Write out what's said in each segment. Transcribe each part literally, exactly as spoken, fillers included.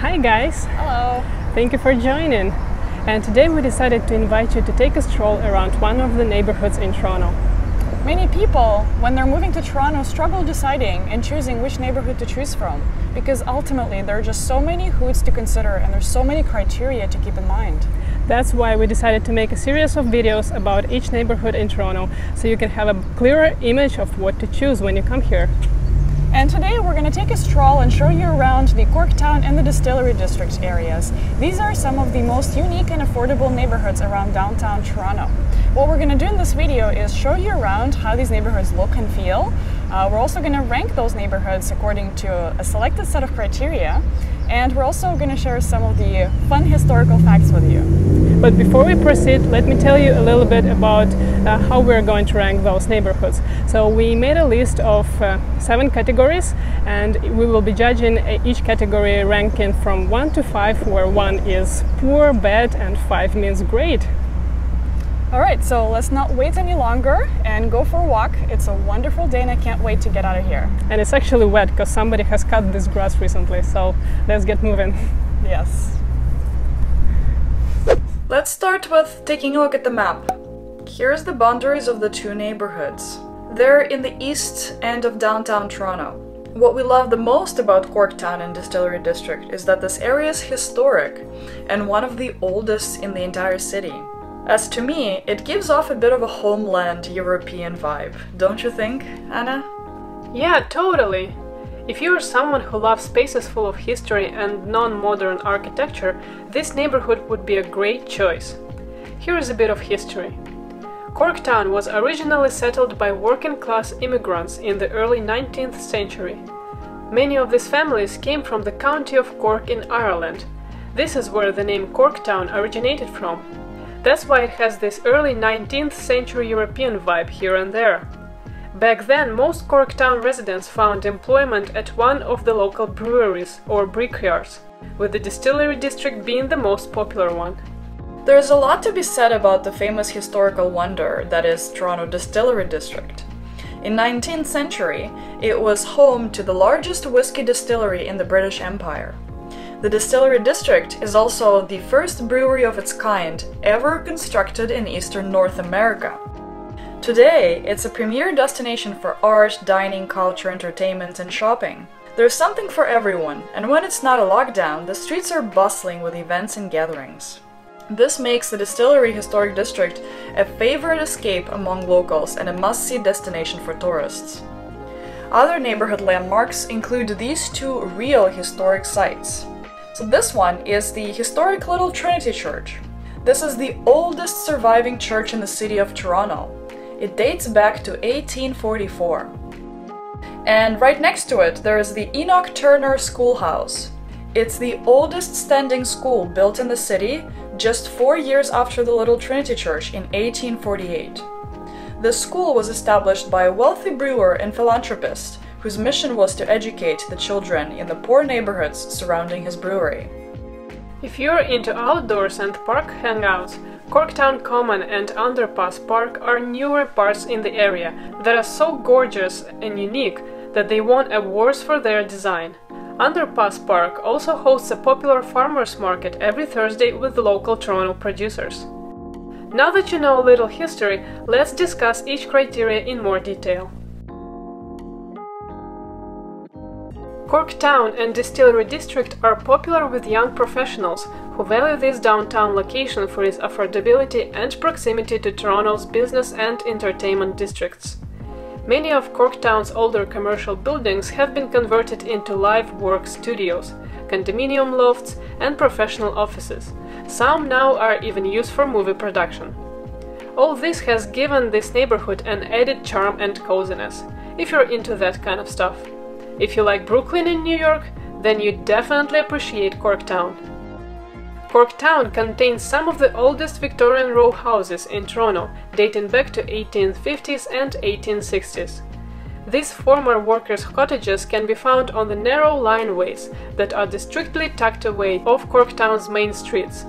Hi guys! Hello! Thank you for joining! And today we decided to invite you to take a stroll around one of the neighborhoods in Toronto. Many people, when they're moving to Toronto, struggle deciding and choosing which neighborhood to choose from, because ultimately there are just so many hoods to consider and there's so many criteria to keep in mind. That's why we decided to make a series of videos about each neighborhood in Toronto, so you can have a clearer image of what to choose when you come here. And today we're going to take a stroll and show you around the Corktown and the Distillery District areas. These are some of the most unique and affordable neighborhoods around downtown Toronto. What we're going to do in this video is show you around how these neighborhoods look and feel. Uh, we're also going to rank those neighborhoods according to a selected set of criteria. And we're also going to share some of the fun historical facts with you. But before we proceed, let me tell you a little bit about uh, how we're going to rank those neighborhoods. So we made a list of uh, seven categories, and we will be judging each category ranking from one to five, where one is poor, bad, and five means great. All right, so let's not wait any longer and go for a walk. It's a wonderful day and I can't wait to get out of here. And it's actually wet because somebody has cut this grass recently, so let's get moving. Yes. Let's start with taking a look at the map. Here's the boundaries of the two neighborhoods. They're in the east end of downtown Toronto. What we love the most about Corktown and Distillery District is that this area is historic and one of the oldest in the entire city. As to me, it gives off a bit of a homeland European vibe, don't you think, Anna? Yeah, totally! If you're someone who loves spaces full of history and non-modern architecture, this neighborhood would be a great choice. Here is a bit of history. Corktown was originally settled by working-class immigrants in the early nineteenth century. Many of these families came from the county of Cork in Ireland. This is where the name Corktown originated from. That's why it has this early nineteenth century European vibe here and there. Back then, most Corktown residents found employment at one of the local breweries or brickyards, with the Distillery District being the most popular one. There's a lot to be said about the famous historical wonder that is Toronto Distillery District. In the nineteenth century, it was home to the largest whiskey distillery in the British Empire. The Distillery District is also the first brewery of its kind ever constructed in eastern North America. Today, it's a premier destination for art, dining, culture, entertainment, and shopping. There's something for everyone, and when it's not a lockdown, the streets are bustling with events and gatherings. This makes the Distillery Historic District a favorite escape among locals and a must-see destination for tourists. Other neighborhood landmarks include these two real historic sites. So this one is the historic Little Trinity Church. This is the oldest surviving church in the city of Toronto. It dates back to eighteen forty-four. And right next to it there is the Enoch Turner Schoolhouse. It's the oldest standing school built in the city, just four years after the Little Trinity Church in eighteen forty-eight. The school was established by a wealthy brewer and philanthropist, whose mission was to educate the children in the poor neighborhoods surrounding his brewery. If you're into outdoors and park hangouts, Corktown Common and Underpass Park are newer parks in the area that are so gorgeous and unique that they won awards for their design. Underpass Park also hosts a popular farmers market every Thursday with local Toronto producers. Now that you know a little history, let's discuss each criteria in more detail. Corktown and Distillery District are popular with young professionals who value this downtown location for its affordability and proximity to Toronto's business and entertainment districts. Many of Corktown's older commercial buildings have been converted into live work studios, condominium lofts, and professional offices. Some now are even used for movie production. All this has given this neighborhood an added charm and coziness, if you're into that kind of stuff. If you like Brooklyn and New York, then you definitely appreciate Corktown. Corktown contains some of the oldest Victorian row houses in Toronto, dating back to eighteen fifties and eighteen sixties. These former workers' cottages can be found on the narrow lineways that are discreetly tucked away off Corktown's main streets.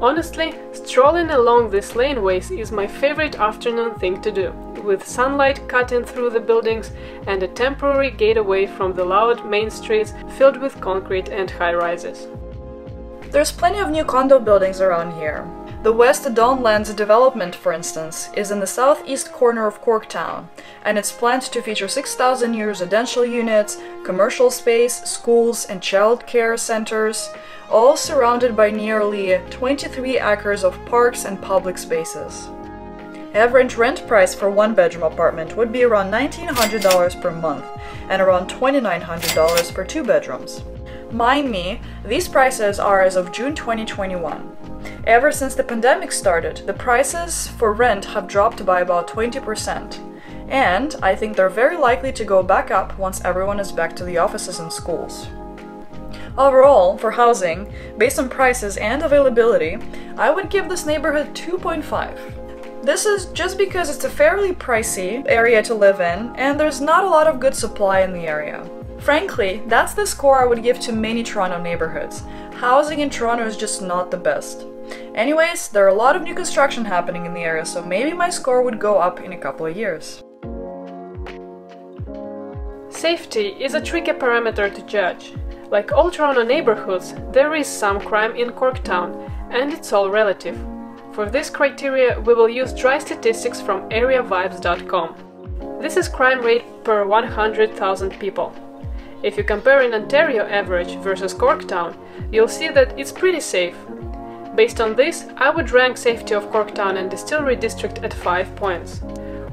Honestly, strolling along these laneways is my favorite afternoon thing to do, with sunlight cutting through the buildings and a temporary gateway from the loud main streets filled with concrete and high-rises. There's plenty of new condo buildings around here. The West Donlands development, for instance, is in the southeast corner of Corktown, and it's planned to feature six thousand new residential units, commercial space, schools and child care centers, all surrounded by nearly twenty-three acres of parks and public spaces. Average rent price for one-bedroom apartment would be around nineteen hundred dollars per month and around twenty-nine hundred dollars for two bedrooms. Mind me, these prices are as of June twenty twenty-one. Ever since the pandemic started, the prices for rent have dropped by about twenty percent, and I think they're very likely to go back up once everyone is back to the offices and schools. Overall, for housing, based on prices and availability, I would give this neighborhood two point five. This is just because it's a fairly pricey area to live in, and there's not a lot of good supply in the area. Frankly, that's the score I would give to many Toronto neighborhoods. Housing in Toronto is just not the best. Anyways, there are a lot of new construction happening in the area, so maybe my score would go up in a couple of years. Safety is a tricky parameter to judge. Like all Toronto neighborhoods, there is some crime in Corktown, and it's all relative. For this criteria, we will use dry statistics from area vibes dot com. This is crime rate per one hundred thousand people. If you compare an Ontario average versus Corktown, you'll see that it's pretty safe. Based on this, I would rank safety of Corktown and Distillery District at five points.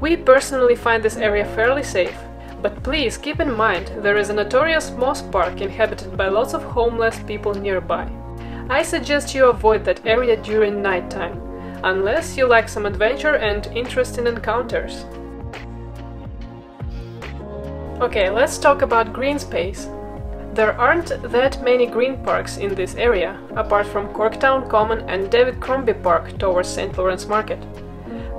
We personally find this area fairly safe, but please keep in mind there is a notorious Moss Park inhabited by lots of homeless people nearby. I suggest you avoid that area during nighttime, unless you like some adventure and interesting encounters. Okay, let's talk about green space. There aren't that many green parks in this area, apart from Corktown Common and David Crombie Park towards Saint Lawrence Market.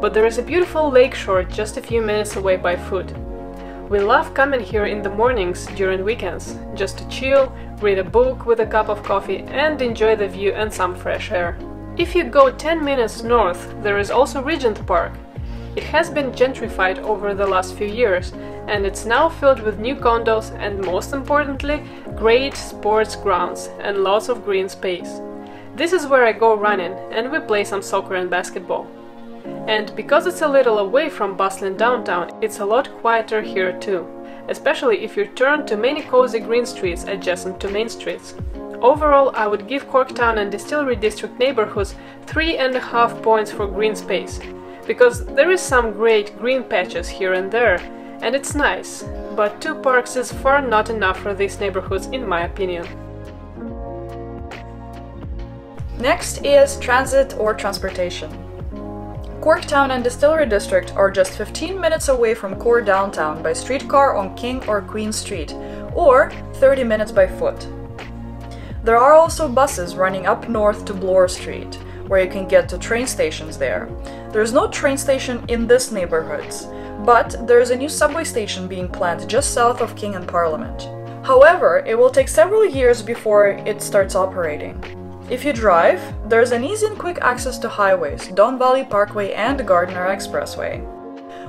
But there is a beautiful lakeshore just a few minutes away by foot. We love coming here in the mornings during weekends, just to chill, read a book with a cup of coffee and enjoy the view and some fresh air. If you go ten minutes north, there is also Regent Park. It has been gentrified over the last few years, and it's now filled with new condos and, most importantly, great sports grounds and lots of green space. This is where I go running, and we play some soccer and basketball. And because it's a little away from bustling downtown, it's a lot quieter here too, especially if you turn to many cozy green streets adjacent to main streets. Overall, I would give Corktown and Distillery District neighborhoods three point five points for green space, because there is some great green patches here and there, and it's nice, but two parks is far not enough for these neighborhoods in my opinion. Next is transit or transportation. Corktown and Distillery District are just fifteen minutes away from core downtown by streetcar on King or Queen Street, or thirty minutes by foot. There are also buses running up north to Bloor Street, where you can get to train stations there. There's no train station in this neighborhood, but there is a new subway station being planned just south of King and Parliament. However, it will take several years before it starts operating. If you drive, there's an easy and quick access to highways, Don Valley Parkway and Gardiner Expressway.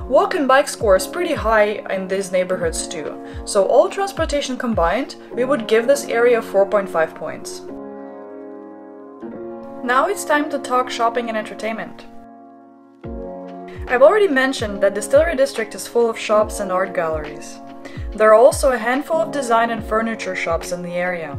Walk and bike score is pretty high in these neighborhoods too, so all transportation combined, we would give this area four point five points. Now it's time to talk shopping and entertainment. I've already mentioned that Distillery District is full of shops and art galleries. There are also a handful of design and furniture shops in the area.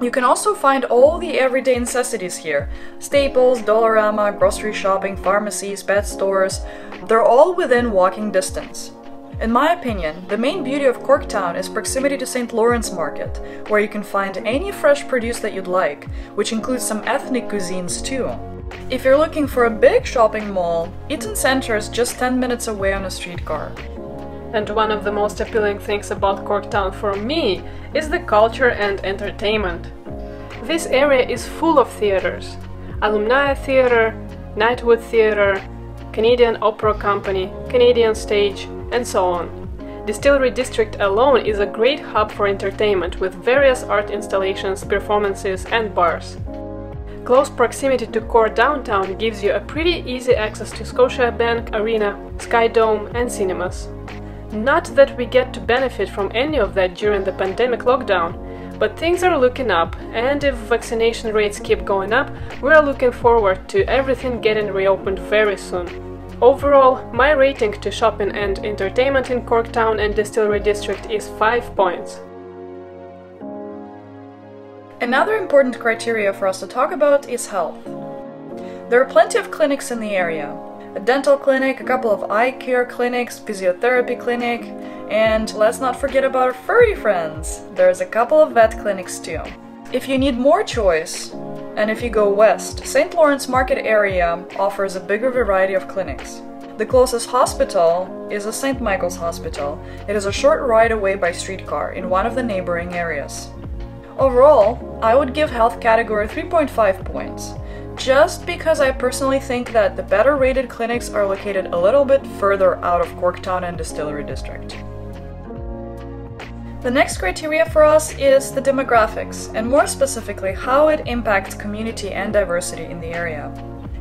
You can also find all the everyday necessities here. Staples, Dollarama, grocery shopping, pharmacies, pet stores. They're all within walking distance. In my opinion, the main beauty of Corktown is proximity to Saint Lawrence Market, where you can find any fresh produce that you'd like, which includes some ethnic cuisines too. If you're looking for a big shopping mall, Eaton Center is just ten minutes away on a streetcar. And one of the most appealing things about Corktown for me is the culture and entertainment. This area is full of theaters. Alumnaya Theatre, Nightwood Theatre, Canadian Opera Company, Canadian Stage, and so on. Distillery District alone is a great hub for entertainment with various art installations, performances and bars. Close proximity to core downtown gives you a pretty easy access to Scotiabank Arena, Sky Dome and cinemas. Not that we get to benefit from any of that during the pandemic lockdown, but things are looking up, and if vaccination rates keep going up, we're looking forward to everything getting reopened very soon. Overall, my rating to shopping and entertainment in Corktown and Distillery District is five points. Another important criteria for us to talk about is health. There are plenty of clinics in the area. A dental clinic, a couple of eye care clinics, physiotherapy clinic, and let's not forget about our furry friends. There's a couple of vet clinics too. If you need more choice, and if you go west, Saint Lawrence Market area offers a bigger variety of clinics. The closest hospital is the Saint Michael's Hospital. It is a short ride away by streetcar in one of the neighboring areas. Overall, I would give health category three point five points, just because I personally think that the better rated clinics are located a little bit further out of Corktown and Distillery District. The next criteria for us is the demographics, and more specifically how it impacts community and diversity in the area.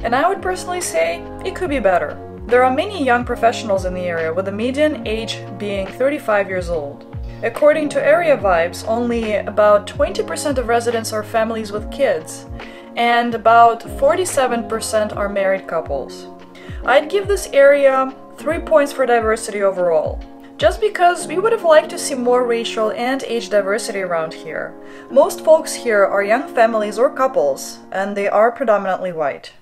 And I would personally say it could be better. There are many young professionals in the area, with the median age being thirty-five years old. According to Area Vibes, only about twenty percent of residents are families with kids, and about forty-seven percent are married couples. I'd give this area three points for diversity overall, just because we would have liked to see more racial and age diversity around here. Most folks here are young families or couples, and they are predominantly white.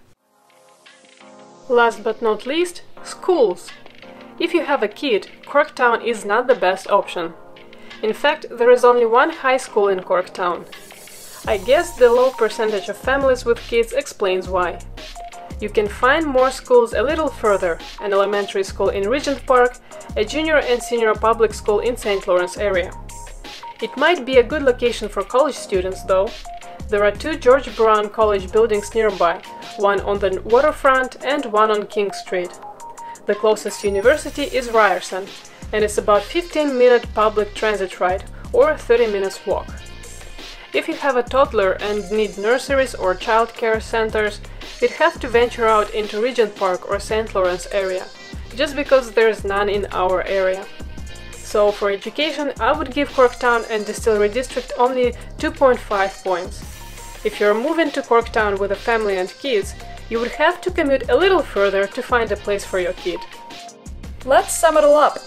Last but not least, schools. If you have a kid, Corktown is not the best option. In fact, there is only one high school in Corktown. I guess the low percentage of families with kids explains why. You can find more schools a little further, an elementary school in Regent Park, a junior and senior public school in Saint Lawrence area. It might be a good location for college students though. There are two George Brown College buildings nearby, one on the waterfront and one on King Street. The closest university is Ryerson, and it's about fifteen minute public transit ride or a thirty minutes walk. If you have a toddler and need nurseries or childcare centers, you'd have to venture out into Regent Park or Saint Lawrence area, just because there's none in our area. So for education, I would give Corktown and Distillery District only two point five points. If you're moving to Corktown with a family and kids, you would have to commute a little further to find a place for your kid. Let's sum it all up.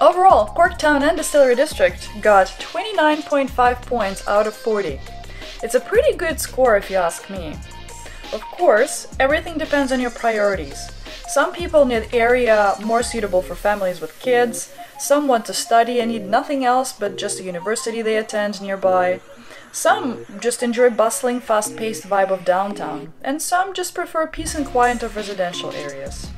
Overall, Corktown and Distillery District got twenty-nine point five points out of forty. It's a pretty good score if you ask me. Of course, everything depends on your priorities. Some people need an area more suitable for families with kids, some want to study and need nothing else but just a university they attend nearby, some just enjoy bustling, fast-paced vibe of downtown, and some just prefer peace and quiet of residential areas.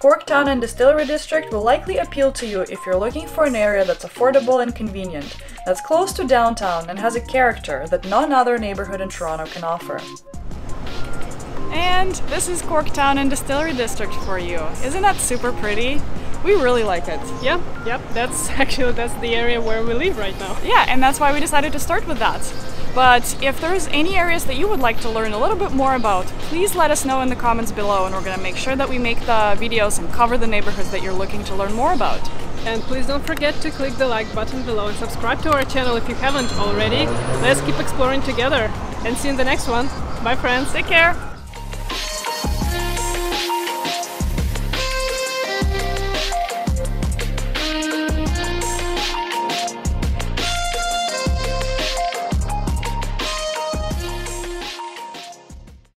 Corktown and Distillery District will likely appeal to you if you're looking for an area that's affordable and convenient, that's close to downtown and has a character that none other neighborhood in Toronto can offer. And this is Corktown and Distillery District for you. Isn't that super pretty? We really like it. Yep, yep, that's actually that's the area where we live right now. Yeah, and that's why we decided to start with that. But if there's any areas that you would like to learn a little bit more about, please let us know in the comments below, and we're gonna make sure that we make the videos and cover the neighborhoods that you're looking to learn more about. And please don't forget to click the like button below and subscribe to our channel if you haven't already. Let's keep exploring together, and see you in the next one. Bye friends, take care!